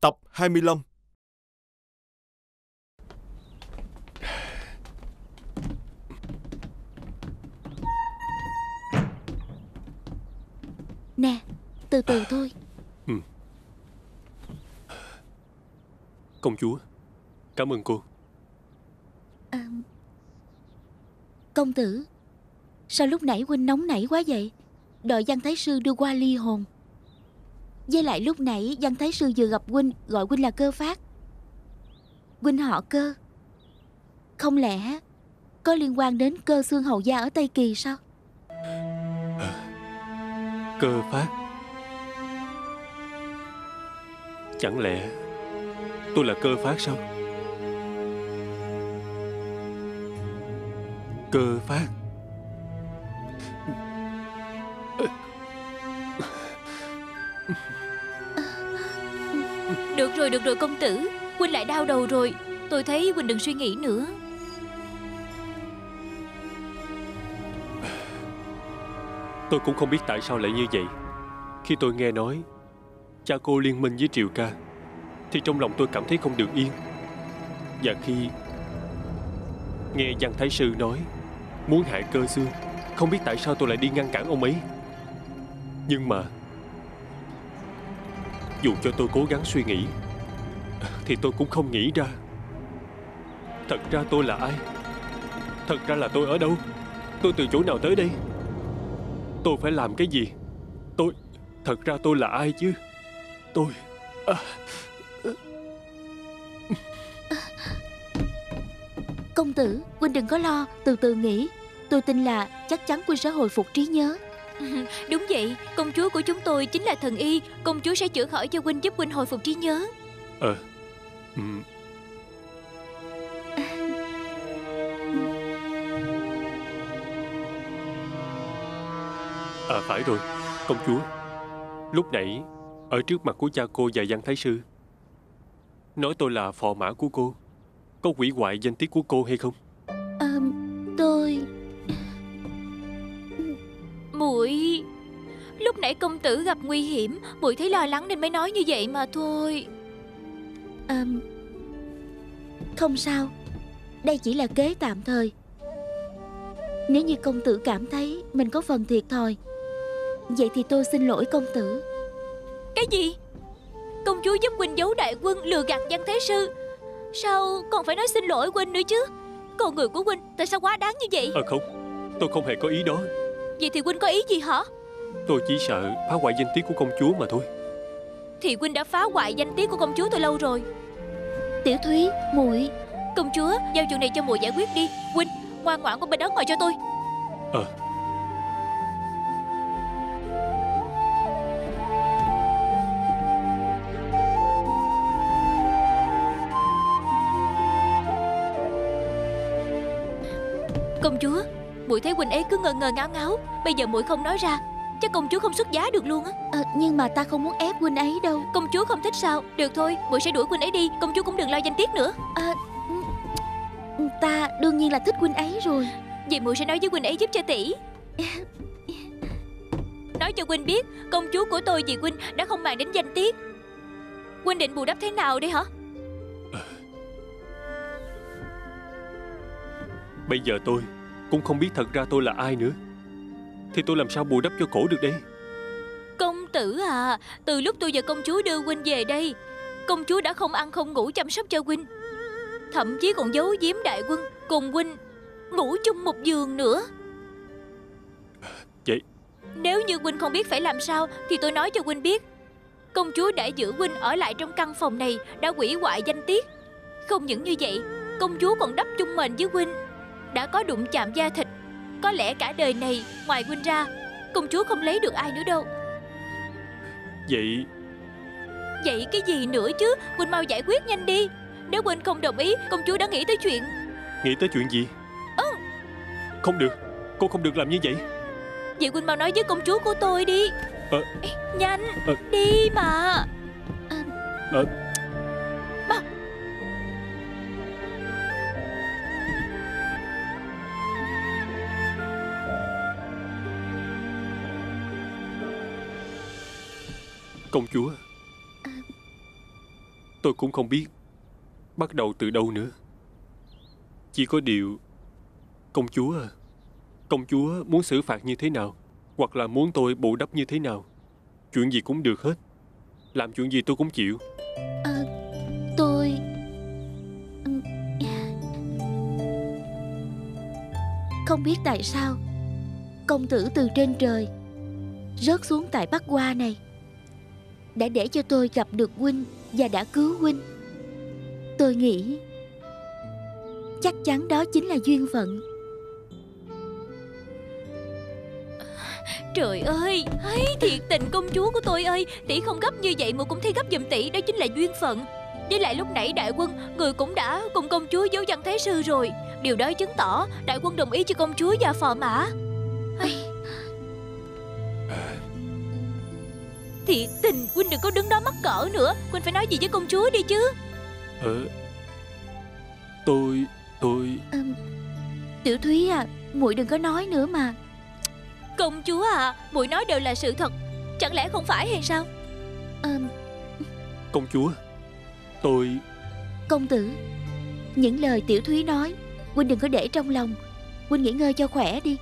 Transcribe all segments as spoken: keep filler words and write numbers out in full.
Tập hai mươi lăm. Nè, từ từ thôi. Ừ. Công chúa, cảm ơn cô. À, công tử, sao lúc nãy huynh nóng nảy quá vậy? Đợi Văn Thái Sư đưa qua ly hồn. Với lại lúc nãy Văn Thái Sư vừa gặp huynh, gọi huynh là Cơ Phát. Huynh họ Cơ, không lẽ có liên quan đến Cơ Xương Hậu Gia ở Tây Kỳ sao? Cơ Phát, chẳng lẽ tôi là Cơ Phát sao? Cơ Phát, được rồi được rồi công tử, huynh lại đau đầu rồi. Tôi thấy huynh đừng suy nghĩ nữa. Tôi cũng không biết tại sao lại như vậy. Khi tôi nghe nói cha cô liên minh với Triều Ca thì trong lòng tôi cảm thấy không được yên. Và khi nghe Văn Thái Sư nói muốn hại Cơ Xương, không biết tại sao tôi lại đi ngăn cản ông ấy. Nhưng mà dù cho tôi cố gắng suy nghĩ thì tôi cũng không nghĩ ra thật ra tôi là ai, thật ra là tôi ở đâu, tôi từ chỗ nào tới đây, tôi phải làm cái gì, tôi thật ra tôi là ai chứ. Tôi à... Công tử, huynh đừng có lo, từ từ nghĩ. Tôi tin là chắc chắn huynh sẽ hồi phục trí nhớ. Đúng vậy, công chúa của chúng tôi chính là thần y, công chúa sẽ chữa khỏi cho huynh, giúp huynh hồi phục trí nhớ. Ờ ừ. À phải rồi, công chúa, lúc nãy ở trước mặt của cha cô và Văn Thái Sư nói tôi là phò mã của cô, có hủy hoại danh tiết của cô hay không? À, tôi... Muội, lúc nãy công tử gặp nguy hiểm, muội thấy lo lắng nên mới nói như vậy mà thôi. À, không sao, đây chỉ là kế tạm thời. Nếu như công tử cảm thấy mình có phần thiệt thòi, vậy thì tôi xin lỗi công tử. Cái gì? Công chúa giúp huynh giấu đại quân, lừa gạt Văn Thái Sư, sao còn phải nói xin lỗi huynh nữa chứ? Con người của huynh tại sao quá đáng như vậy? À không, tôi không hề có ý đó. Vậy thì huynh có ý gì hả? Tôi chỉ sợ phá hoại danh tiếng của công chúa mà thôi. Thì huynh đã phá hoại danh tiếng của công chúa tôi lâu rồi. Tiểu Thúy, muội, công chúa giao chuyện này cho muội giải quyết đi. Huynh ngoan ngoãn qua bên đó ngồi cho tôi. Ờ à. Công chúa, muội thấy huynh ấy cứ ngờ ngờ ngáo ngáo, bây giờ muội không nói ra chắc công chúa không xuất giá được luôn á. À, nhưng mà ta không muốn ép huynh ấy đâu. Công chúa không thích sao? Được thôi, muội sẽ đuổi huynh ấy đi, công chúa cũng đừng lo danh tiết nữa. À, ta đương nhiên là thích huynh ấy rồi. Vậy muội sẽ nói với huynh ấy giúp cho tỷ. Nói cho huynh biết công chúa của tôi vì huynh đã không màng đến danh tiết. Huynh định bù đắp thế nào đây hả? Bây giờ tôi cũng không biết thật ra tôi là ai nữa, thì tôi làm sao bù đắp cho cổ được đây? Công tử à, từ lúc tôi và công chúa đưa huynh về đây, công chúa đã không ăn không ngủ chăm sóc cho huynh, thậm chí còn giấu giếm đại quân cùng huynh ngủ chung một giường nữa. Vậy nếu như huynh không biết phải làm sao thì tôi nói cho huynh biết, công chúa đã giữ huynh ở lại trong căn phòng này, đã hủy hoại danh tiết. Không những như vậy, công chúa còn đắp chung mền với huynh, đã có đụng chạm da thịt. Có lẽ cả đời này ngoài huynh ra, công chúa không lấy được ai nữa đâu. Vậy Vậy cái gì nữa chứ? Huynh mau giải quyết nhanh đi. Nếu huynh không đồng ý, công chúa đã nghĩ tới chuyện. Nghĩ tới chuyện gì? Ừ. Không được, cô không được làm như vậy. Vậy huynh mau nói với công chúa của tôi đi. à... Ê, nhanh à... đi mà. à... À... Công chúa, Tôi cũng không biết bắt đầu từ đâu nữa. Chỉ có điều công chúa Công chúa muốn xử phạt như thế nào, hoặc là muốn tôi bù đắp như thế nào, chuyện gì cũng được hết. Làm chuyện gì tôi cũng chịu. à, Tôi không biết tại sao công tử từ trên trời rớt xuống tại Bắc Qua này đã để cho tôi gặp được huynh và đã cứu huynh. Tôi nghĩ chắc chắn đó chính là duyên phận. Trời ơi, ấy, thiệt tình công chúa của tôi ơi, tỷ không gấp như vậy mà cũng thấy gấp giùm tỷ. Đó chính là duyên phận. Với lại lúc nãy đại quân, người cũng đã cùng công chúa giấu Văn Thái Sư rồi. Điều đó chứng tỏ đại quân đồng ý cho công chúa và phò mã. Thiệt tình, huynh đừng có đứng đó mắc cỡ nữa. Huynh phải nói gì với công chúa đi chứ. Ờ, tôi, tôi... À, Tiểu Thúy à, muội đừng có nói nữa mà. Công chúa à, muội nói đều là sự thật, chẳng lẽ không phải hay sao? À... Công chúa, tôi... Công tử, những lời Tiểu Thúy nói huynh đừng có để trong lòng. Huynh nghỉ ngơi cho khỏe đi.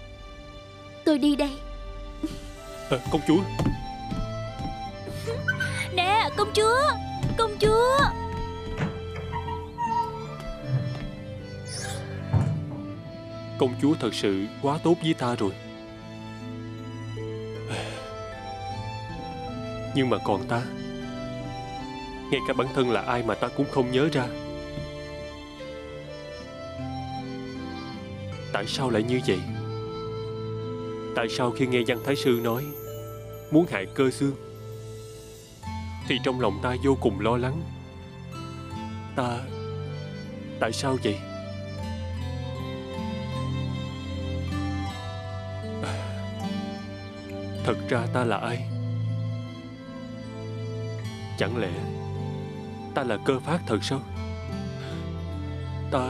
Tôi đi đây. À, công chúa. Nè, công chúa, công chúa. Công chúa thật sự quá tốt với ta rồi. Nhưng mà còn ta, ngay cả bản thân là ai mà ta cũng không nhớ ra. Tại sao lại như vậy? Tại sao khi nghe Văn Thái Sư nói muốn hại Cơ Xương thì trong lòng ta vô cùng lo lắng. Ta... Tại sao vậy? Thật ra ta là ai? Chẳng lẽ ta là Cơ Phát thật sao? Ta...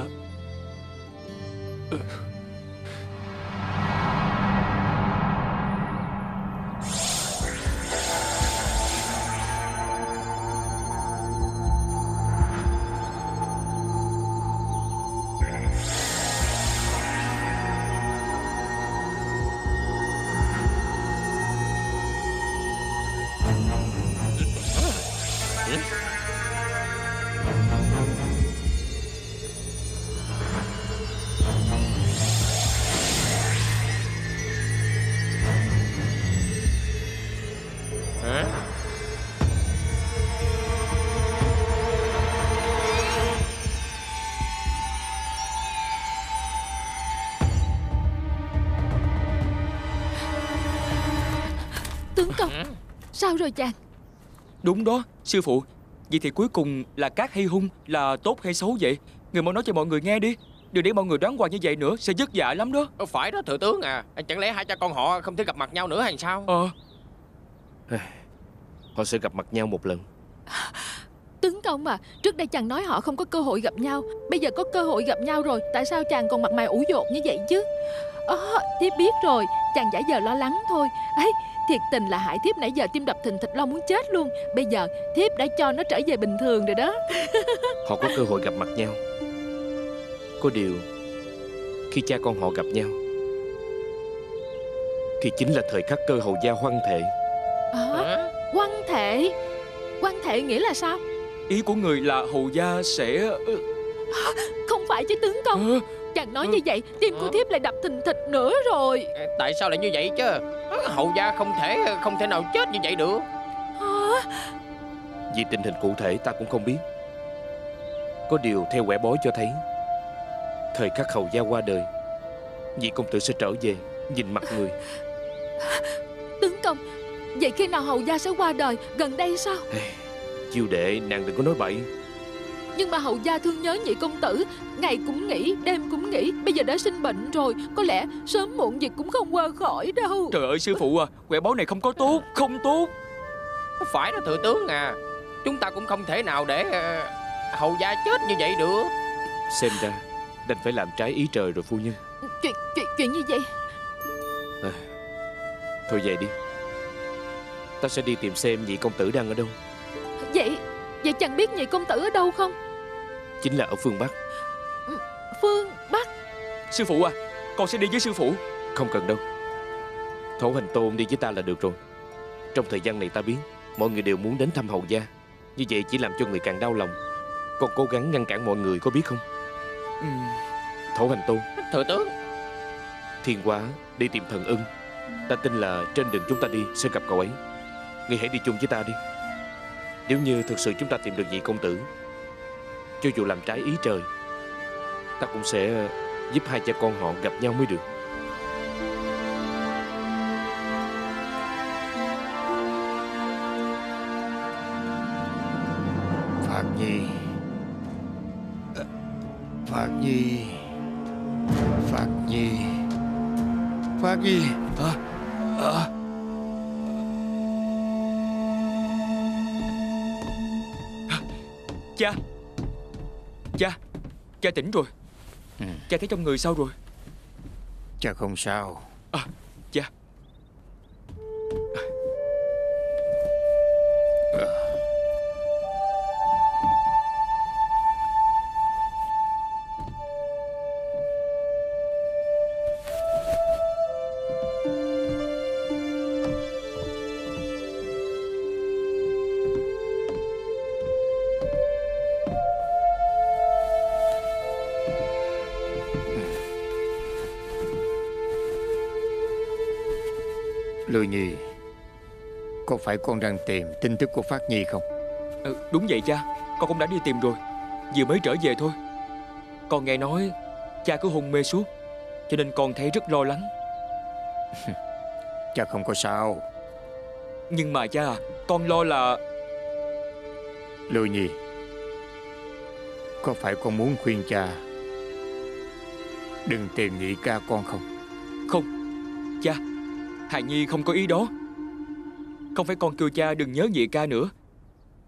Sao rồi chàng? Đúng đó, sư phụ. Vậy thì cuối cùng là cát hay hung, là tốt hay xấu vậy? Người mau nói cho mọi người nghe đi. Đừng để mọi người đoán hoài như vậy nữa, sẽ vất vả lắm đó. Ờ, phải đó thừa tướng à. Chẳng lẽ hai cha con họ không thể gặp mặt nhau nữa hay sao? Ờ à. Họ sẽ gặp mặt nhau một lần. À, tướng công à, trước đây chàng nói họ không có cơ hội gặp nhau. Bây giờ có cơ hội gặp nhau rồi, tại sao chàng còn mặt mày ủ dột như vậy chứ? Ờ, thiếp biết rồi, chàng giả vờ lo lắng thôi. Ấy, thiệt tình là hại thiếp nãy giờ tim đập thình thịch lo muốn chết luôn. Bây giờ thiếp đã cho nó trở về bình thường rồi đó. Họ có cơ hội gặp mặt nhau. Có điều khi cha con họ gặp nhau thì chính là thời khắc Cơ Hầu gia hoang thệ. À, hoang thệ? Hoang thệ nghĩa là sao? Ý của người là Hầu gia sẽ... Không phải chứ tướng công. À, chàng nói như vậy tim của thiếp lại đập thình thịch nữa rồi. Tại sao lại như vậy chứ? Hậu gia không thể không thể nào chết như vậy được. Hả? Vì tình hình cụ thể ta cũng không biết. Có điều theo quẻ bói cho thấy thời khắc Hậu gia qua đời, vị công tử sẽ trở về nhìn mặt người. Tướng công, vậy khi nào Hậu gia sẽ qua đời? Gần đây sao? Chiêu đệ, nàng đừng có nói bậy. Nhưng mà Hậu gia thương nhớ nhị công tử, ngày cũng nghĩ, đêm cũng nghĩ. Bây giờ đã sinh bệnh rồi, có lẽ sớm muộn gì cũng không qua khỏi đâu. Trời ơi sư phụ à, quẻ báo này không có tốt, không tốt. Phải đó thừa tướng à, chúng ta cũng không thể nào để uh, Hậu gia chết như vậy được. Xem ra đành phải làm trái ý trời rồi phu nhân. Chuyện, chuyện, chuyện như vậy à, thôi về đi. Ta sẽ đi tìm xem nhị công tử đang ở đâu. Vậy, vậy chẳng biết nhị công tử ở đâu không? Chính là ở phương Bắc. Phương Bắc? Sư phụ à, con sẽ đi với sư phụ. Không cần đâu, Thổ Hành Tôn đi với ta là được rồi. Trong thời gian này ta biết mọi người đều muốn đến thăm Hậu gia, như vậy chỉ làm cho người càng đau lòng. Con cố gắng ngăn cản mọi người, có biết không? Ừ. Thổ Hành Tôn. Thừa tướng. Thiên Quá đi tìm Thần Ân, ta tin là trên đường chúng ta đi sẽ gặp cậu ấy. Ngươi hãy đi chung với ta đi. Nếu như thực sự chúng ta tìm được vị công tử, cho dù làm trái ý trời, ta cũng sẽ giúp hai cha con họ gặp nhau mới được. Phát Nhi, Phát Nhi, Phát Nhi, Phát Nhi. Hả? Hả? Cha, cha, cha tỉnh rồi. Ừ. Cha thấy trong người sao rồi? Cha không sao. À, cha. À. À. Lôi Nhi, có phải con đang tìm tin tức của Phát Nhi không? Ừ, đúng vậy cha, con cũng đã đi tìm rồi, vừa mới trở về thôi. Con nghe nói cha cứ hôn mê suốt, cho nên con thấy rất lo lắng. Cha không có sao. Nhưng mà cha, con lo là... Lôi Nhi, có phải con muốn khuyên cha đừng tìm nhị ca con không? Không, cha, Hài Nhi không có ý đó. Không phải con kêu cha đừng nhớ nhị ca nữa,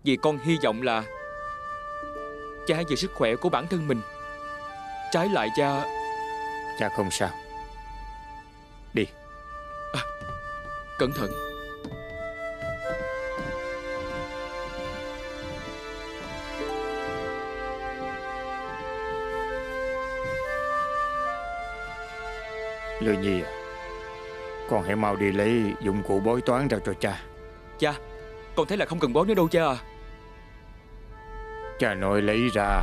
vì con hy vọng là cha hãy về sức khỏe của bản thân mình. Trái lại cha... Cha không sao. Đi. À, cẩn thận. Lôi Nhi à, con hãy mau đi lấy dụng cụ bói toán ra cho cha. Cha, con thấy là không cần bói nữa đâu cha à. Cha nội lấy ra.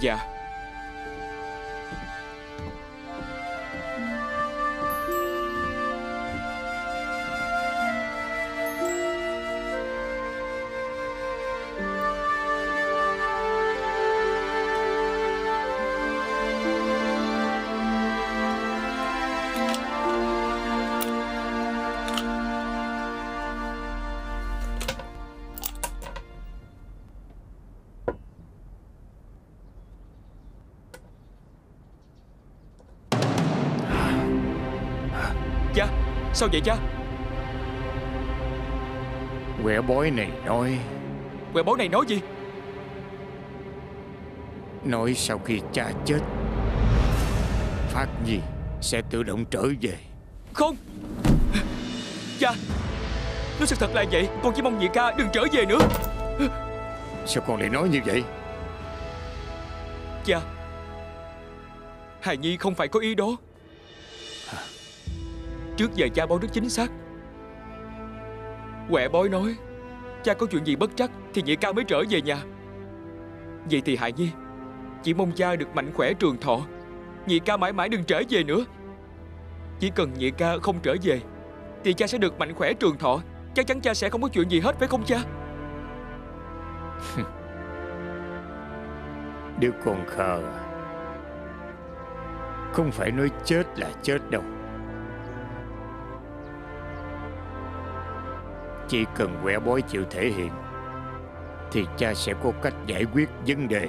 Dạ. Sao vậy cha? Quẻ bói này nói... Quẻ bói này nói gì? Nói sau khi cha chết, Phát Nhi sẽ tự động trở về. Không! Cha, nếu sự thật là vậy, con chỉ mong nhị ca đừng trở về nữa. Sao con lại nói như vậy? Cha, Hài Nhi không phải có ý đó. Trước giờ cha bói rất chính xác. Quẻ bói nói cha có chuyện gì bất trắc thì nhị ca mới trở về nhà. Vậy thì Hài Nhi chỉ mong cha được mạnh khỏe trường thọ, nhị ca mãi mãi đừng trở về nữa. Chỉ cần nhị ca không trở về thì cha sẽ được mạnh khỏe trường thọ. Chắc chắn cha sẽ không có chuyện gì hết, phải không cha? Đứa con khờ, không phải nói chết là chết đâu. Chỉ cần quẻ bói chịu thể hiện thì cha sẽ có cách giải quyết vấn đề.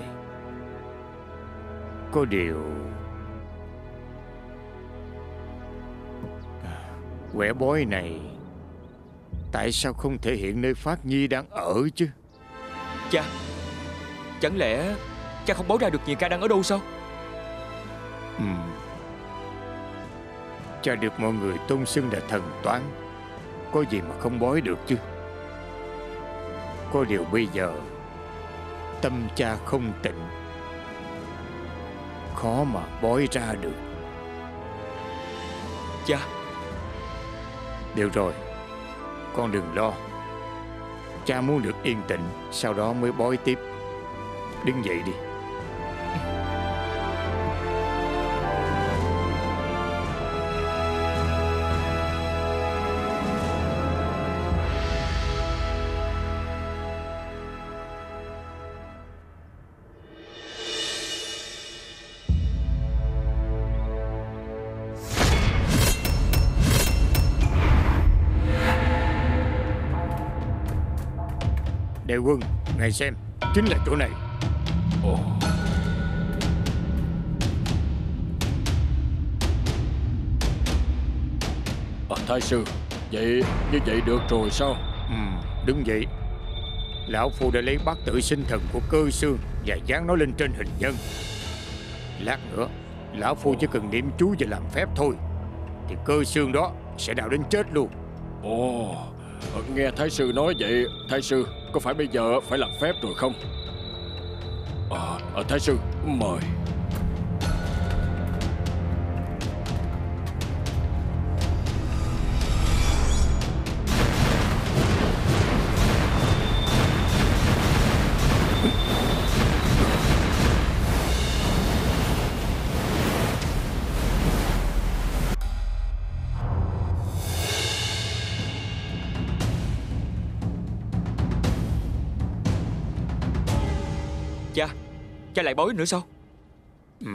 Có điều quẻ bói này tại sao không thể hiện nơi Phát Nhi đang ở chứ? Cha, chẳng lẽ cha không bói ra được nhị ca đang ở đâu sao? Ừ. Cha được mọi người tôn xưng là thần toán, có gì mà không bói được chứ? Có điều bây giờ tâm cha không tịnh, khó mà bói ra được. Cha! Được rồi, con đừng lo. Cha muốn được yên tĩnh, sau đó mới bói tiếp. Đứng dậy đi. Đại quân, ngài xem, chính là chỗ này. Ồ. À, Thái sư, vậy như vậy được rồi sao? Ừ, đúng vậy. Lão phu đã lấy bát tự sinh thần của Cơ Xương và dán nó lên trên hình nhân. Lát nữa, lão phu chỉ cần niệm chú và làm phép thôi, thì Cơ Xương đó sẽ đào đến chết luôn. Ồ, nghe Thái sư nói vậy, Thái sư, có phải bây giờ phải làm phép rồi không? À, à, Thái sư, mời. Cha lại bói nữa sao? Ừ.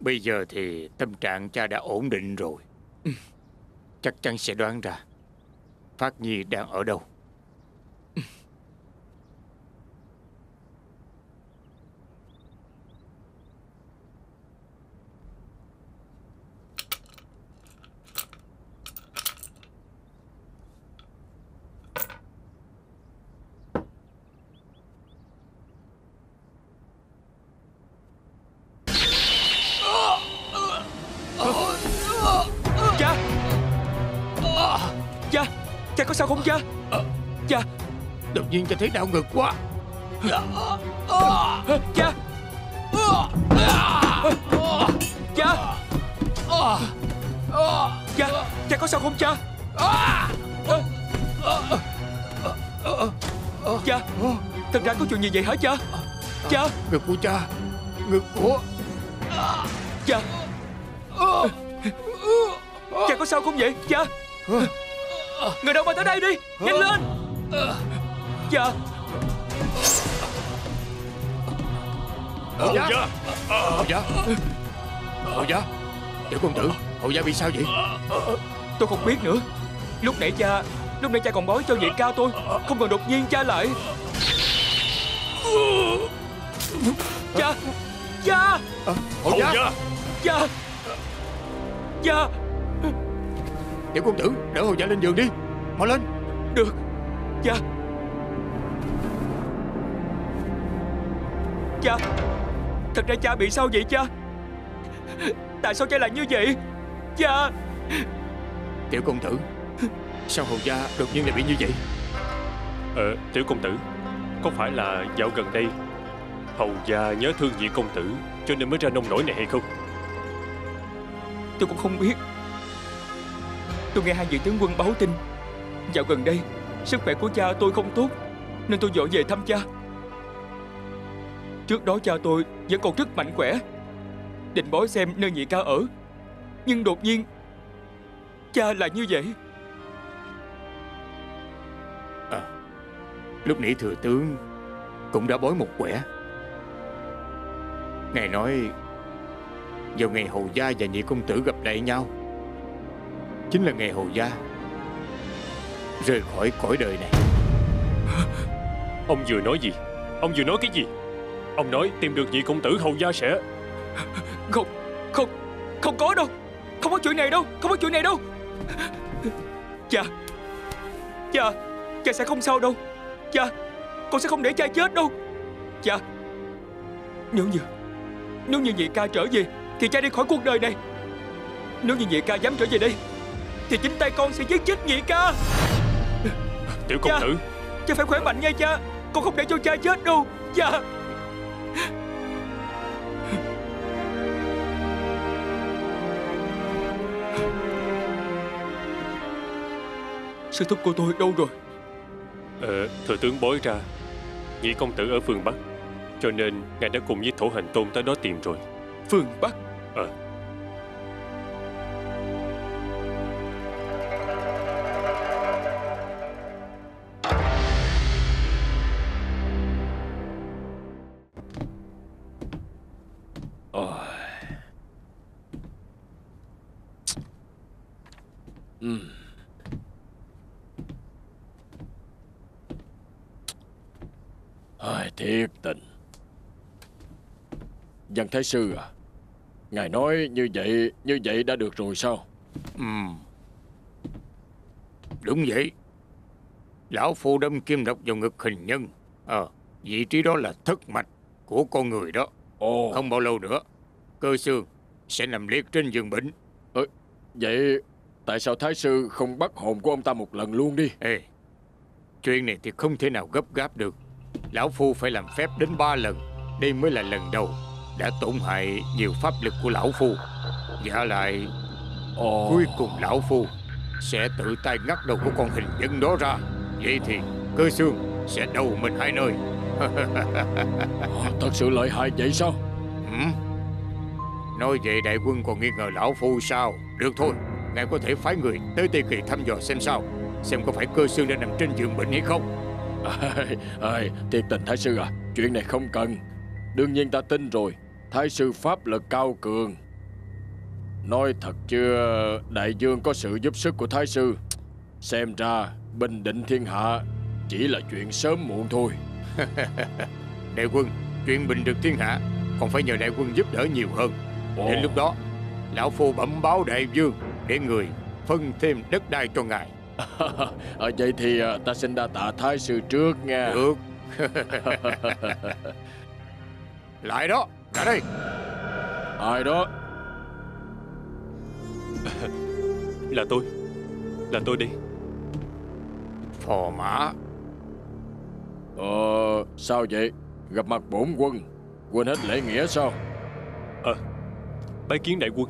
Bây giờ thì tâm trạng cha đã ổn định rồi. Ừ. Chắc chắn sẽ đoán ra Phát Nhi đang ở đâu. Ừ. Sao không cha? Cha! Đột nhiên cha thấy đau ngực quá. Cha! Cha! Cha! Cha có sao không cha? Cha! Thật ra có chuyện gì vậy hả cha? Cha! Ngực của cha! Ngực của... Cha! Cha có sao không vậy? Cha! Người đâu mà tới đây đi, nhanh lên. Dạ. Hậu gia, Hậu gia, Hậu gia, tiểu công tử, Hậu gia bị sao vậy? Tôi không biết nữa. Lúc nãy cha, lúc nãy cha còn bói cho nhị ca tôi, không ngờ đột nhiên cha lại. Cha, cha, Hậu gia, cha, cha. Tiểu công tử, đỡ Hậu gia lên giường đi. Mau lên. Được. Cha. Cha, thật ra cha bị sao vậy cha? Tại sao cha lại như vậy? Cha. Tiểu công tử, sao Hậu gia đột nhiên lại bị như vậy? Ờ, tiểu công tử, có phải là dạo gần đây Hậu gia nhớ thương nhị công tử cho nên mới ra nông nổi này hay không? Tôi cũng không biết. Tôi nghe hai vị tướng quân báo tin dạo gần đây sức khỏe của cha tôi không tốt, nên tôi vội về thăm cha. Trước đó cha tôi vẫn còn rất mạnh khỏe, định bói xem nơi nhị ca ở, nhưng đột nhiên cha lại như vậy. À, lúc nãy thừa tướng cũng đã bói một quẻ. Ngài nói vào ngày Hậu gia và nhị công tử gặp lại nhau chính là ngày Hậu gia rời khỏi cõi đời này. Ông vừa nói gì? Ông vừa nói cái gì? Ông nói tìm được vị công tử Hậu gia sẽ... Không, không, không có đâu. Không có chuyện này đâu, không có chuyện này đâu. Cha, cha, cha sẽ không sao đâu. Cha, con sẽ không để cha chết đâu. Cha, nếu như, nếu như nhị ca trở về thì cha đi khỏi cuộc đời này. Nếu như nhị ca dám trở về đây thì chính tay con sẽ giết chết nhị ca. Tiểu công tử, Cha phải khỏe mạnh nha cha. Con không để cho cha chết đâu cha. Sư thúc của tôi đâu rồi? Ờ, thừa tướng bói ra nhị công tử ở phương Bắc, cho nên ngài đã cùng với Thổ Hành Tôn tới đó tìm rồi. Phương Bắc? Ờ. Văn Thái Sư à, ngài nói như vậy, như vậy đã được rồi sao? Ừ, đúng vậy. Lão phu đâm kim độc vào ngực hình nhân. Ờ, à, vị trí đó là thất mạch của con người đó. Ồ. Không bao lâu nữa Cơ Xương sẽ nằm liệt trên giường bệnh. Ờ, vậy tại sao Thái Sư không bắt hồn của ông ta một lần luôn đi? Ê, chuyện này thì không thể nào gấp gáp được. Lão phu phải làm phép đến ba lần. Đây mới là lần đầu đã tổn hại nhiều pháp lực của lão phu. Giả lại oh. Cuối cùng lão phu sẽ tự tay ngắt đầu của con hình nhân đó ra. Vậy thì Cơ Xương sẽ đầu mình hai nơi. Thật sự lợi hại vậy sao? Ừ. Nói vậy đại quân còn nghi ngờ lão phu sao? Được thôi, ngài có thể phái người tới Tây Kỳ thăm dò xem sao, xem có phải Cơ Xương đang nằm trên giường bệnh hay không. À, thiệt tình Thái Sư à, chuyện này không cần. Đương nhiên ta tin rồi, Thái Sư pháp lực cao cường. Nói thật chứ đại dương có sự giúp sức của Thái Sư, xem ra bình định thiên hạ chỉ là chuyện sớm muộn thôi. Đại quân, chuyện bình định thiên hạ còn phải nhờ đại quân giúp đỡ nhiều hơn. Ồ. Đến lúc đó lão phu bẩm báo đại dương để người phân thêm đất đai cho ngài. À, vậy thì ta xin đa tạ Thái Sư trước nha. Được. Lại đó, ra đây. Ai đó? Là tôi. Là tôi đi. Phò mã. Ờ, sao vậy? Gặp mặt bổn quân quên hết lễ nghĩa sao? Ờ, bái kiến đại quân.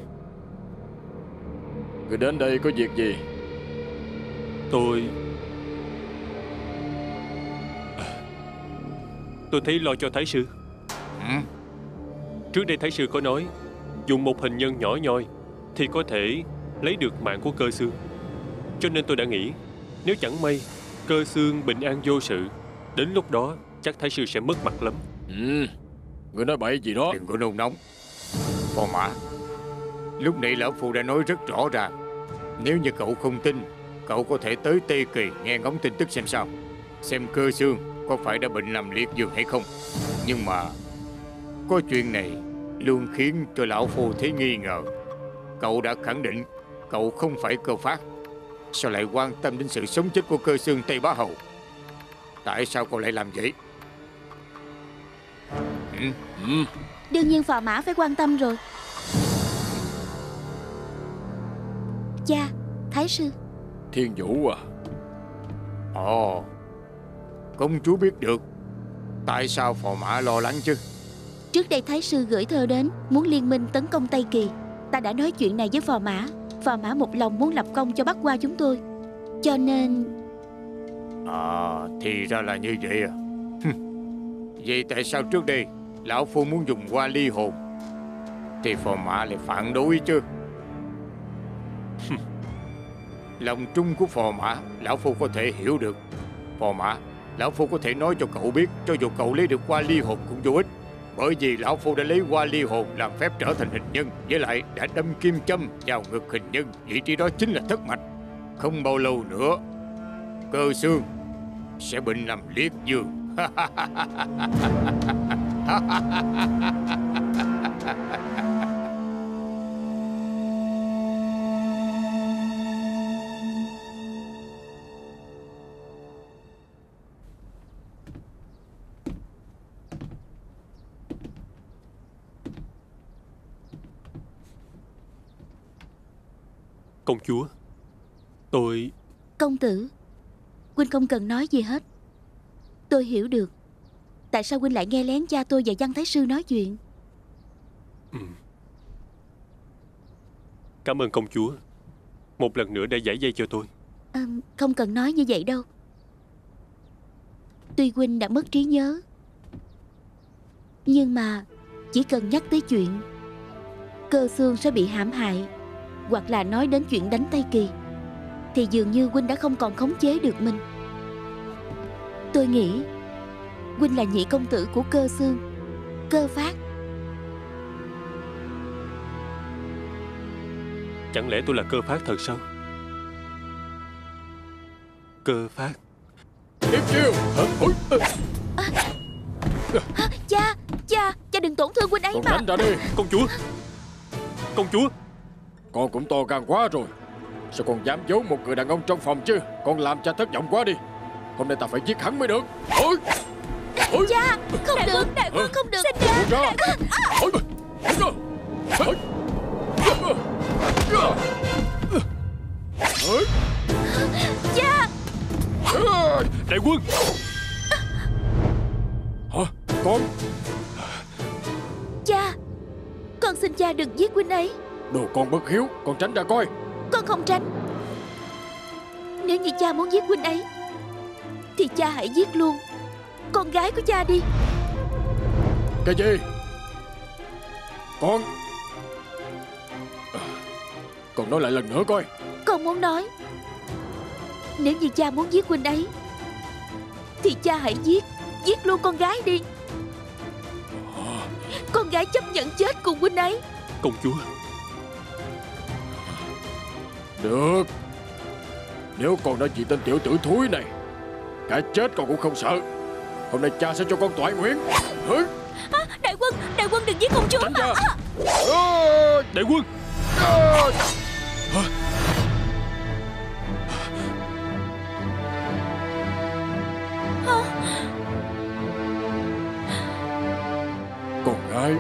Người đến đây có việc gì? Tôi... Tôi thấy lo cho Thái Sư. Ừ. Trước đây Thái Sư có nói dùng một hình nhân nhỏ nhoi thì có thể lấy được mạng của Cơ Xương. Cho nên tôi đã nghĩ nếu chẳng may Cơ Xương bình an vô sự, đến lúc đó chắc Thái Sư sẽ mất mặt lắm. Ừ. Người nói bậy gì đó. Đừng có nôn nóng. Phò mã, lúc nãy lão phu đã nói rất rõ ràng. Nếu như cậu không tin, cậu có thể tới Tây Kỳ nghe ngóng tin tức xem sao, xem Cơ Xương có phải đã bệnh nằm liệt giường hay không. Nhưng mà có chuyện này luôn khiến cho lão phu thấy nghi ngờ. Cậu đã khẳng định cậu không phải Cơ Phát, sao lại quan tâm đến sự sống chết của Cơ Xương Tây Bá Hầu? Tại sao cậu lại làm vậy? Ừ. Ừ. Đương nhiên phò mã phải quan tâm rồi. Cha, Thái Sư. Thiên Vũ à. Ồ, công chúa biết được. Tại sao phò mã lo lắng chứ? Trước đây Thái Sư gửi thơ đến muốn liên minh tấn công Tây Kỳ. Ta đã nói chuyện này với phò mã. Phò mã một lòng muốn lập công cho Bắc Qua chúng tôi. Cho nên... À, thì ra là như vậy à. Vậy tại sao trước đây lão phu muốn dùng hoa ly hồn thì phò mã lại phản đối chứ? Lòng trung của phò mã lão phu có thể hiểu được. Phò mã, lão phu có thể nói cho cậu biết, cho dù cậu lấy được hoa ly hồn cũng vô ích, bởi vì lão phu đã lấy hoa ly hồn làm phép trở thành hình nhân, với lại đã đâm kim châm vào ngực hình nhân, vị trí đó chính là thất mạch. Không bao lâu nữa Cơ Xương sẽ bệnh nằm liệt giường. Công chúa, tôi... Công tử, Quỳnh không cần nói gì hết. Tôi hiểu được tại sao huynh lại nghe lén cha tôi và Văn Thái Sư nói chuyện. ừ. Cảm ơn công chúa một lần nữa đã giải vây cho tôi. à, Không cần nói như vậy đâu. Tuy huynh đã mất trí nhớ, nhưng mà chỉ cần nhắc tới chuyện Cơ Xương sẽ bị hãm hại, hoặc là nói đến chuyện đánh Tây Kỳ, thì dường như huynh đã không còn khống chế được mình. Tôi nghĩ huynh là nhị công tử của Cơ Xương, Cơ Phát. Chẳng lẽ tôi là Cơ Phát thật sao? Cơ Phát tiếp chiêu. À, cha, cha, cha đừng tổn thương huynh ấy. Còn mà đánh ra đi. Công chúa, công chúa, con cũng to gan quá rồi. Sao con dám giấu một người đàn ông trong phòng chứ? Con làm cha thất vọng quá đi. Hôm nay ta phải giết hắn mới được. Ôi. Ôi. Cha, không đại được, đại vương không được. Xin cha. Ra. À. Ôi. Ôi. Ôi. Ôi. Cha. Đại vương. Hả? Con. Cha, con xin cha đừng giết huynh ấy. Đồ con bất hiếu, con tránh ra coi. Con không tránh. Nếu như cha muốn giết huynh ấy thì cha hãy giết luôn con gái của cha đi. Cái gì? Con à, con nói lại lần nữa coi. Con muốn nói, nếu như cha muốn giết huynh ấy thì cha hãy giết, giết luôn con gái đi. à. Con gái chấp nhận chết cùng huynh ấy. Công chúa. Được. Nếu con đã vì tên tiểu tử thúi này, cả chết con cũng không sợ. Hôm nay cha sẽ cho con toại nguyện. à, Đại quân, đại quân đừng giết công chúa mà. à. À, Đại quân. à. À. À. Con gái,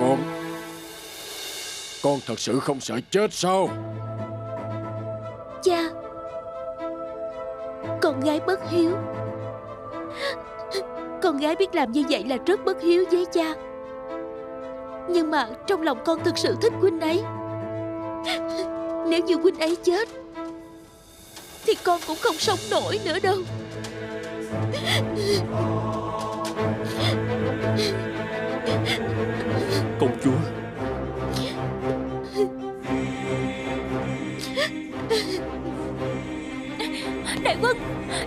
Con Con thật sự không sợ chết sao? Cha, con gái bất hiếu. Con gái biết làm như vậy là rất bất hiếu với cha. Nhưng mà trong lòng con thực sự thích huynh ấy. Nếu như huynh ấy chết thì con cũng không sống nổi nữa đâu. Công chúa, đại quân,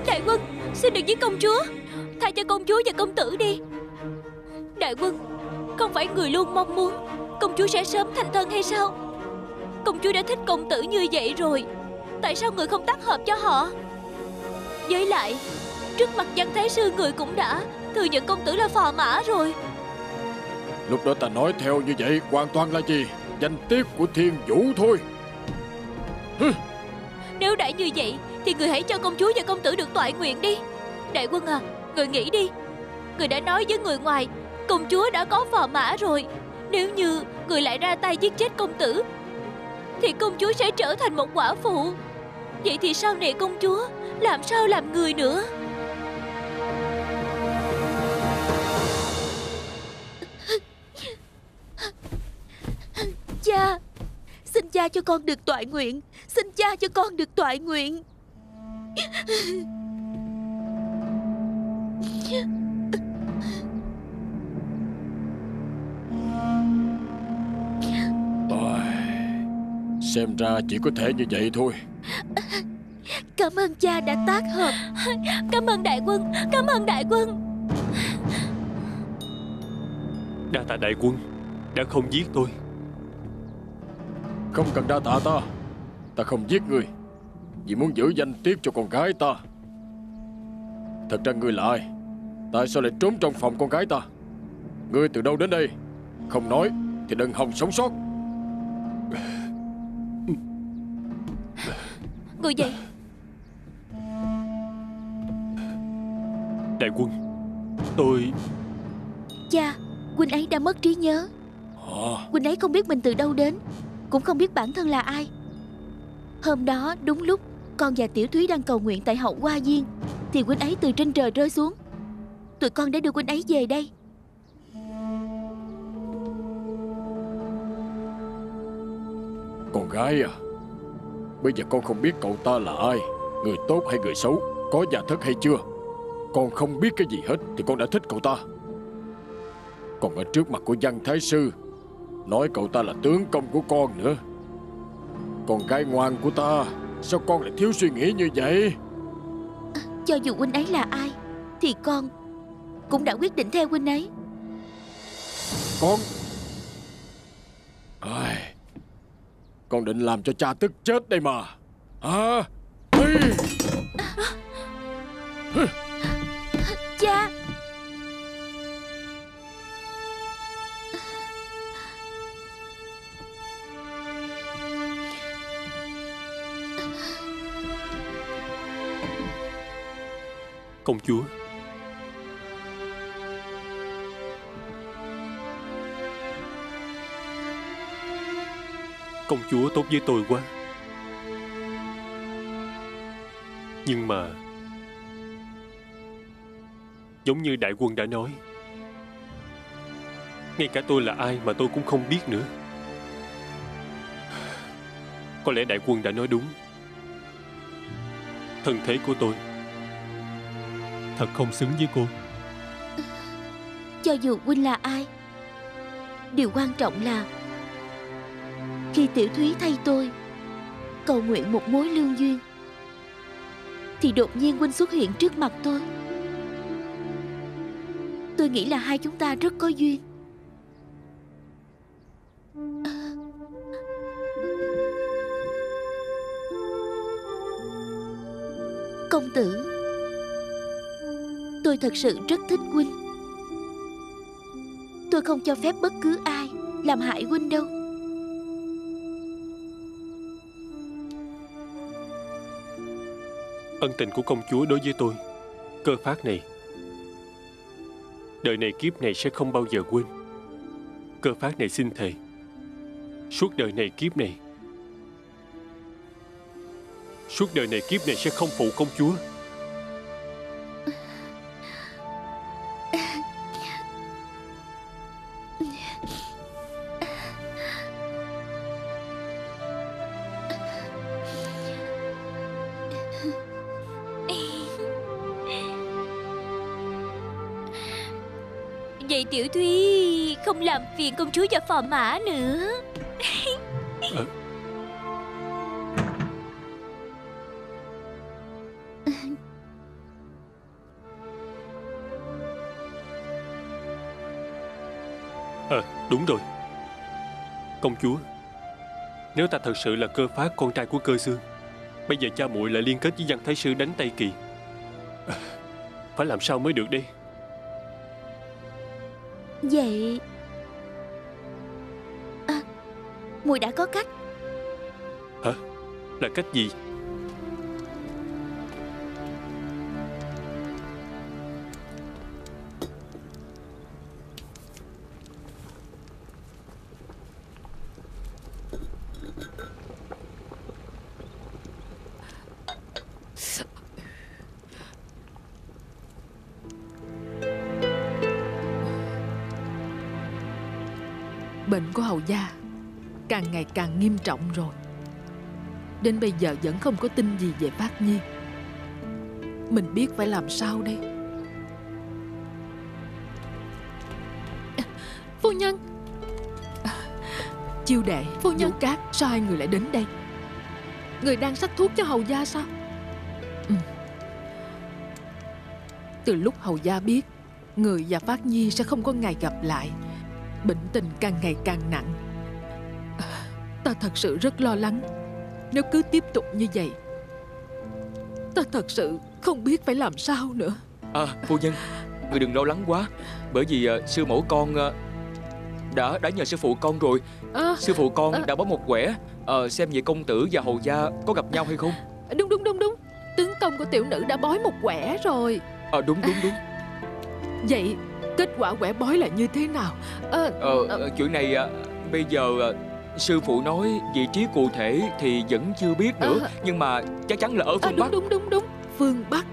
đại quân, xin đừng giết công chúa. Tha cho công chúa và công tử đi. Đại quân, không phải người luôn mong muốn công chúa sẽ sớm thành thân hay sao? Công chúa đã thích công tử như vậy rồi, tại sao người không tác hợp cho họ? Với lại, trước mặt Văn Thái Sư, người cũng đã thừa nhận công tử là phò mã rồi. Lúc đó ta nói theo như vậy hoàn toàn là gì? Danh tiết của Thiên Vũ thôi. Hừ. Nếu đã như vậy thì người hãy cho công chúa và công tử được toại nguyện đi. Đại quân à, người nghĩ đi. Người đã nói với người ngoài công chúa đã có phò mã rồi. Nếu như người lại ra tay giết chết công tử thì công chúa sẽ trở thành một quả phụ. Vậy thì sau này công chúa làm sao làm người nữa? Cha, xin cha cho con được toại nguyện. Xin cha cho con được toại nguyện. Ôi, xem ra chỉ có thể như vậy thôi. Cảm ơn cha đã tác hợp. Cảm ơn đại quân, cảm ơn đại quân. Đa tạ đại quân đã không giết tôi. Không cần đa tạ ta. Ta không giết ngươi vì muốn giữ danh tiết cho con gái ta. Thật ra ngươi là ai? Tại sao lại trốn trong phòng con gái ta? Ngươi từ đâu đến đây? Không nói thì đừng hòng sống sót. Ngồi dậy. Đại quân, tôi... Cha, huynh ấy đã mất trí nhớ. à. Huynh ấy không biết mình từ đâu đến, cũng không biết bản thân là ai. Hôm đó đúng lúc con và Tiểu Thúy đang cầu nguyện tại Hậu Hoa Viên thì huynh ấy từ trên trời rơi xuống. Tụi con đã đưa huynh ấy về đây. Con gái à, bây giờ con không biết cậu ta là ai, người tốt hay người xấu, có gia thất hay chưa. Con không biết cái gì hết thì con đã thích cậu ta. Còn ở trước mặt của Văn Thái Sư, nói cậu ta là tướng công của con nữa. Con gái ngoan của ta, sao con lại thiếu suy nghĩ như vậy? À, cho dù huynh ấy là ai thì con cũng đã quyết định theo huynh ấy. Con ai, con định làm cho cha tức chết đây mà. À, cha. Công chúa, công chúa tốt với tôi quá. Nhưng mà giống như đại quân đã nói, ngay cả tôi là ai mà tôi cũng không biết nữa. Có lẽ đại quân đã nói đúng. Thân thế của tôi thật không xứng với cô. Cho dù huynh là ai, điều quan trọng là khi Tiểu Thúy thay tôi cầu nguyện một mối lương duyên, thì đột nhiên huynh xuất hiện trước mặt tôi. Tôi nghĩ là hai chúng ta rất có duyên. Công tử, tôi thật sự rất thích huynh. Tôi không cho phép bất cứ ai làm hại huynh đâu. Ân tình của công chúa đối với tôi, Cơ Phát này, đời này kiếp này sẽ không bao giờ quên. Cơ Phát này xin thề, suốt đời này kiếp này, suốt đời này kiếp này sẽ không phụ công chúa. Vậy Tiểu Thúy không làm phiền công chúa và phò mã nữa. À, à đúng rồi, công chúa, nếu ta thật sự là Cơ Phát, con trai của Cơ Xương, bây giờ cha muội lại liên kết với Văn Thái Sư đánh Tây Kỳ, à, phải làm sao mới được đây? Vậy à, muội đã có cách. Hả? Là cách gì? Bệnh của Hậu Gia càng ngày càng nghiêm trọng rồi. Đến bây giờ vẫn không có tin gì về Phát Nhi. Mình biết phải làm sao đây? Phu nhân, Chiêu đệ, phu nhân, Vũ Cát, sao hai người lại đến đây? Người đang xách thuốc cho Hậu Gia sao? Ừ. Từ lúc Hậu Gia biết người và Phát Nhi sẽ không có ngày gặp lại, bệnh tình càng ngày càng nặng. Ta thật sự rất lo lắng. Nếu cứ tiếp tục như vậy, ta thật sự không biết phải làm sao nữa. À, phu nhân, người đừng lo lắng quá. Bởi vì uh, sư mẫu con uh, Đã đã nhờ sư phụ con rồi. à, Sư phụ con à, đã bó một quẻ uh, xem về công tử và Hậu Gia có gặp nhau hay không. Đúng đúng đúng đúng, tướng công của tiểu nữ đã bói một quẻ rồi. à, Đúng đúng đúng. Vậy kết quả quẻ bói là như thế nào? À, ờ, à, chuyện này à, bây giờ à, sư phụ nói vị trí cụ thể thì vẫn chưa biết nữa. À, nhưng mà chắc chắn là ở phương à, đúng, Bắc. Đúng đúng đúng, phương Bắc.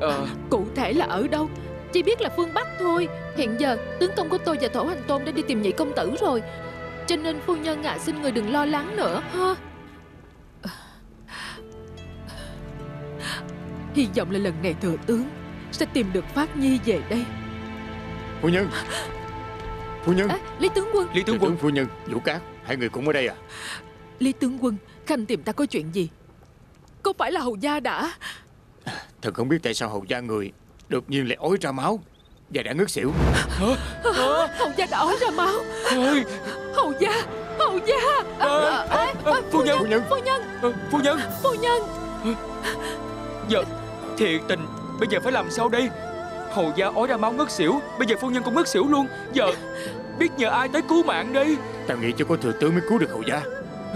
ờ... Cụ thể là ở đâu chỉ biết là phương Bắc thôi. Hiện giờ tướng công của tôi và Thổ Hành Tôn đã đi tìm nhị công tử rồi, cho nên phu nhân ạ, à, xin người đừng lo lắng nữa ha. Hy vọng là lần này thừa tướng sẽ tìm được Phát Nhi về đây. Phu nhân, phu nhân, à, Lý tướng quân, Lý tướng quân, phu nhân, Vũ Cát, hai người cũng ở đây à? Lý tướng quân, khanh tìm ta có chuyện gì? Có phải là Hậu gia đã? Thật không biết tại sao Hậu gia người đột nhiên lại ói ra máu và đã ngất xỉu. Hả? Hả? Hậu gia đã ói ra máu. Ôi. Hậu gia, Hậu gia, à, à, à, à, phu nhân, phu nhân, phu nhân, phu nhân, phu nhân. Giờ thiệt tình, bây giờ phải làm sao đây? Hầu gia ói ra máu ngất xỉu, bây giờ phu nhân cũng ngất xỉu luôn. Giờ biết nhờ ai tới cứu mạng đây? Ta nghĩ chỉ có thừa tướng mới cứu được Hầu gia.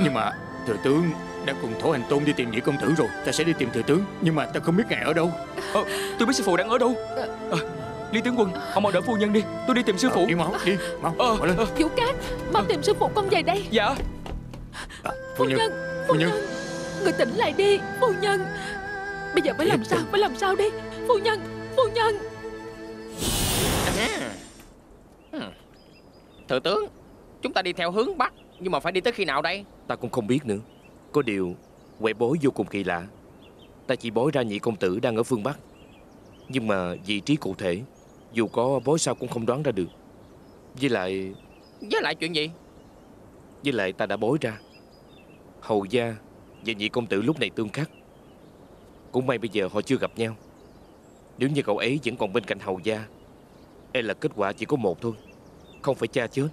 Nhưng mà thừa tướng đã cùng Thổ Hành Tôn đi tìm nhị công tử rồi. Ta sẽ đi tìm thừa tướng, nhưng mà ta không biết ngài ở đâu. à, Tôi biết sư phụ đang ở đâu. à, Lý tướng quân, ông mau đỡ phu nhân đi, tôi đi tìm sư phụ. Đi mau, đi, mau, à, mau lên. Vũ Cát, mau tìm sư phụ con về đây. Dạ. à, Phu nhân, phu nhân, người tỉnh lại đi, phu nhân. Bây giờ phải làm sao, phải làm sao đi, phu nhân, phu nhân. Thừa tướng, chúng ta đi theo hướng Bắc, nhưng mà phải đi tới khi nào đây? Ta cũng không biết nữa. Có điều quẻ bói vô cùng kỳ lạ. Ta chỉ bói ra nhị công tử đang ở phương Bắc, nhưng mà vị trí cụ thể dù có bói sao cũng không đoán ra được. Với lại Với lại chuyện gì? Với lại ta đã bói ra Hầu gia và nhị công tử lúc này tương khắc. Cũng may bây giờ họ chưa gặp nhau. Nếu như cậu ấy vẫn còn bên cạnh Hầu gia, e là kết quả chỉ có một thôi. Không phải cha chết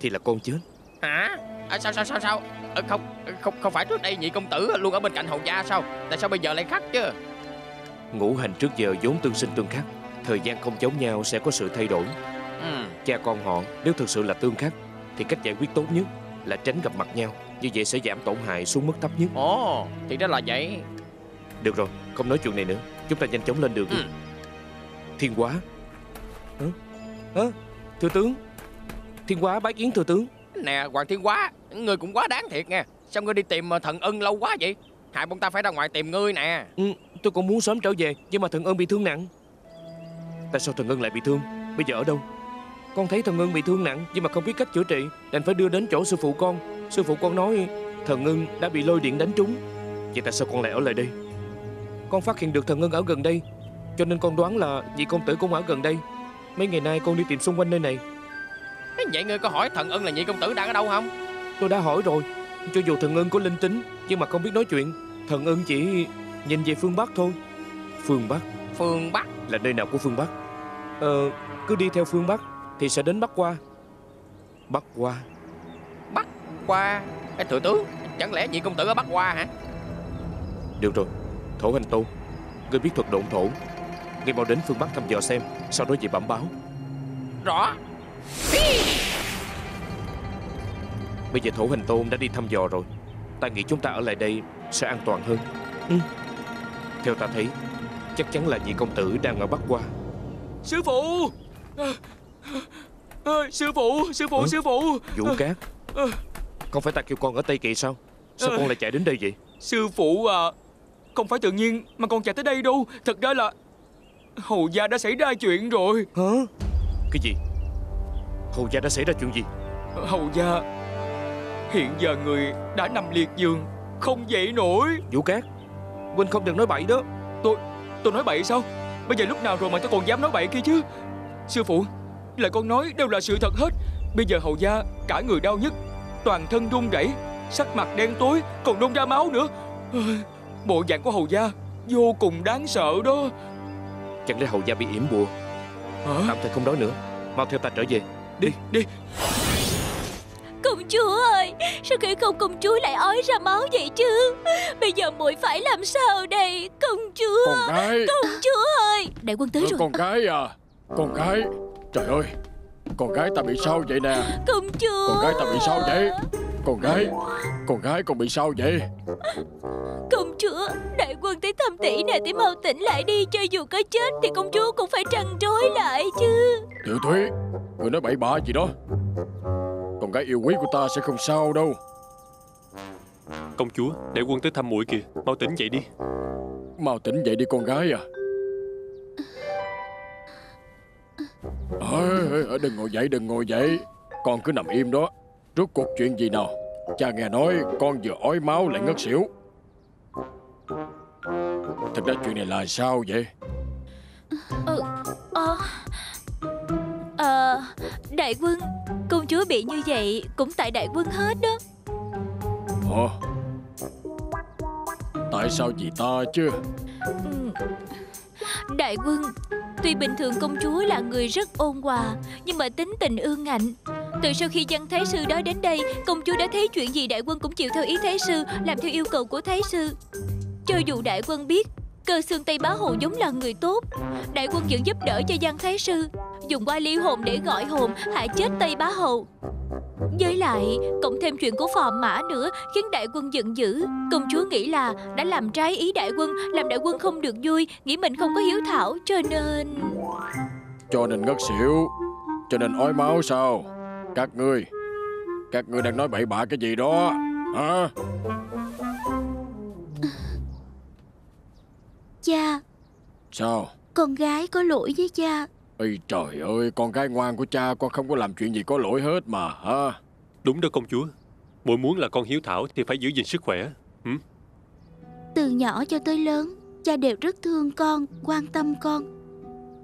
thì là con chết. Hả? À, sao sao sao sao? À, không không không phải trước đây nhị công tử luôn ở bên cạnh Hầu gia sao? Tại sao bây giờ lại khác chứ? Ngũ hành trước giờ vốn tương sinh tương khắc, thời gian không giống nhau sẽ có sự thay đổi. Ừ. Cha con họ nếu thực sự là tương khắc thì cách giải quyết tốt nhất là tránh gặp mặt nhau, như vậy sẽ giảm tổn hại xuống mức thấp nhất. Ồ, thì đó là vậy. Được rồi, không nói chuyện này nữa, chúng ta nhanh chóng lên đường. Ừ. Đi. Thiên Quá. Hả? Hả? Thưa tướng, Thiên Quá bái kiến thừa tướng. Nè Hoàng Thiên Quá, ngươi cũng quá đáng thiệt nha. Sao ngươi đi tìm Thần Ân lâu quá vậy? Hại bọn ta phải ra ngoài tìm ngươi nè. Ừ, tôi cũng muốn sớm trở về, nhưng mà Thần Ân bị thương nặng. Tại sao Thần Ân lại bị thương? Bây giờ ở đâu? Con thấy Thần Ân bị thương nặng, nhưng mà không biết cách chữa trị, đành phải đưa đến chỗ sư phụ con. Sư phụ con nói Thần Ân đã bị lôi điện đánh trúng. Vậy tại sao con lại ở lại đây? Con phát hiện được Thần Ân ở gần đây, cho nên con đoán là vị công tử cũng ở gần đây. Mấy ngày nay con đi tìm xung quanh nơi này. Vậy ngươi có hỏi Thần Ân là nhị công tử đang ở đâu không? Tôi đã hỏi rồi. Cho dù Thần Ân có linh tính, nhưng mà không biết nói chuyện. Thần Ân chỉ nhìn về phương Bắc thôi. Phương Bắc? Phương Bắc là nơi nào của phương Bắc? Ờ, cứ đi theo phương Bắc thì sẽ đến Bắc Qua. Bắc Qua? Bắc Qua? Ê, thừa tướng, chẳng lẽ nhị công tử ở Bắc Qua hả? Được rồi, Thổ Hành Tôn, ngươi biết thuật độn thổ, ngươi mau đến phương Bắc thăm dò xem, sau đó về bẩm báo. Rõ. Bây giờ Thổ Hành Tôn đã đi thăm dò rồi, ta nghĩ chúng ta ở lại đây sẽ an toàn hơn. Ừ. Theo ta thấy, chắc chắn là vị công tử đang ở Bắc Qua. Sư phụ! Sư phụ! Sư phụ! Ừ? Sư phụ! Vũ Cát! Không phải ta kêu con ở Tây Kỳ sao? Sao con lại chạy đến đây vậy? Sư phụ à! Không phải tự nhiên mà con chạy tới đây đâu. Thật ra là Hầu gia đã xảy ra chuyện rồi. Hả? Cái gì? Hầu gia đã xảy ra chuyện gì? Hầu gia hiện giờ người đã nằm liệt giường, không dậy nổi. Vũ Cát, huynh không đừng nói bậy đó. Tôi tôi nói bậy sao? Bây giờ lúc nào rồi mà tôi còn dám nói bậy kia chứ? Sư phụ, lời con nói đều là sự thật hết. Bây giờ Hầu gia cả người đau nhức, toàn thân run rẩy, sắc mặt đen tối, còn nôn ra máu nữa. Bộ dạng của Hầu gia vô cùng đáng sợ đó. Chẳng lẽ Hầu gia bị yểm bùa? Hả? Tạm thời không nói nữa, mau theo ta trở về. Đi, đi. Công chúa ơi, sao khi không công chúa lại ói ra máu vậy chứ? Bây giờ muội phải làm sao đây? Công chúa, con gái, công chúa ơi. Đại quân tới rồi. Con gái à, con gái. Trời ơi, con gái ta bị sao vậy nè? Công chúa, con gái ta bị sao vậy? Con gái, con gái con bị sao vậy? Công chúa, đại quân tới thăm tỷ nè, tỷ mau tỉnh lại đi. Cho dù có chết thì công chúa cũng phải trăn trối lại chứ. Tiểu Thúy, người nói bậy bạ gì đó. Con gái yêu quý của ta sẽ không sao đâu. Công chúa, đại quân tới thăm muội kìa, mau tỉnh dậy đi. Mau tỉnh dậy đi con gái à. Ờ, đừng ngồi dậy, đừng ngồi dậy. Con cứ nằm im đó. Rốt cuộc chuyện gì nào? Cha nghe nói con vừa ói máu lại ngất xỉu. Thật ra chuyện này là sao vậy? Ờ, ờ, ờ, đại quân, công chúa bị như vậy cũng tại đại quân hết đó. Ờ, tại sao vì ta chứ? Đại quân, tuy bình thường công chúa là người rất ôn hòa, nhưng mà tính tình ương ngạnh. Từ sau khi Văn Thái Sư đó đến đây, công chúa đã thấy chuyện gì đại quân cũng chịu theo ý Thái Sư, làm theo yêu cầu của Thái Sư. Cho dù đại quân biết Cơ Xương Tây Bá Hầu giống là người tốt, đại quân vẫn giúp đỡ cho Văn Thái Sư, dùng oai ly hồn để gọi hồn hại chết Tây Bá Hầu. Với lại cộng thêm chuyện của phò mã nữa, khiến đại quân giận dữ. Công chúa nghĩ là đã làm trái ý đại quân, làm đại quân không được vui, nghĩ mình không có hiếu thảo, cho nên Cho nên ngất xỉu, cho nên ói máu sao? Các ngươi, các ngươi đang nói bậy bạ cái gì đó hả? Cha. Sao? Con gái có lỗi với cha. Ây trời ơi, con gái ngoan của cha, con không có làm chuyện gì có lỗi hết mà ha. Đúng đó công chúa, muội muốn là con hiếu thảo thì phải giữ gìn sức khỏe. Ừ? Từ nhỏ cho tới lớn, cha đều rất thương con, quan tâm con.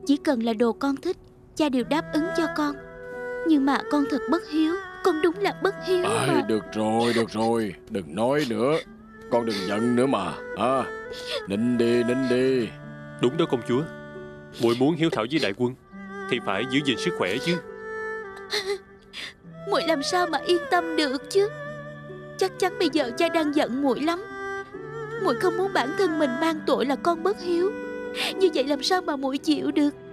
Chỉ cần là đồ con thích, cha đều đáp ứng cho con. Nhưng mà con thật bất hiếu, con đúng là bất hiếu. À, mà. Được rồi, được rồi, đừng nói nữa, con đừng giận nữa mà ha. Nín đi, nín đi. Đúng đó công chúa, muội muốn hiếu thảo với đại quân thì phải giữ gìn sức khỏe chứ. Muội làm sao mà yên tâm được chứ? Chắc chắn bây giờ cha đang giận muội lắm. Muội không muốn bản thân mình mang tội là con bất hiếu. Như vậy làm sao mà muội chịu được?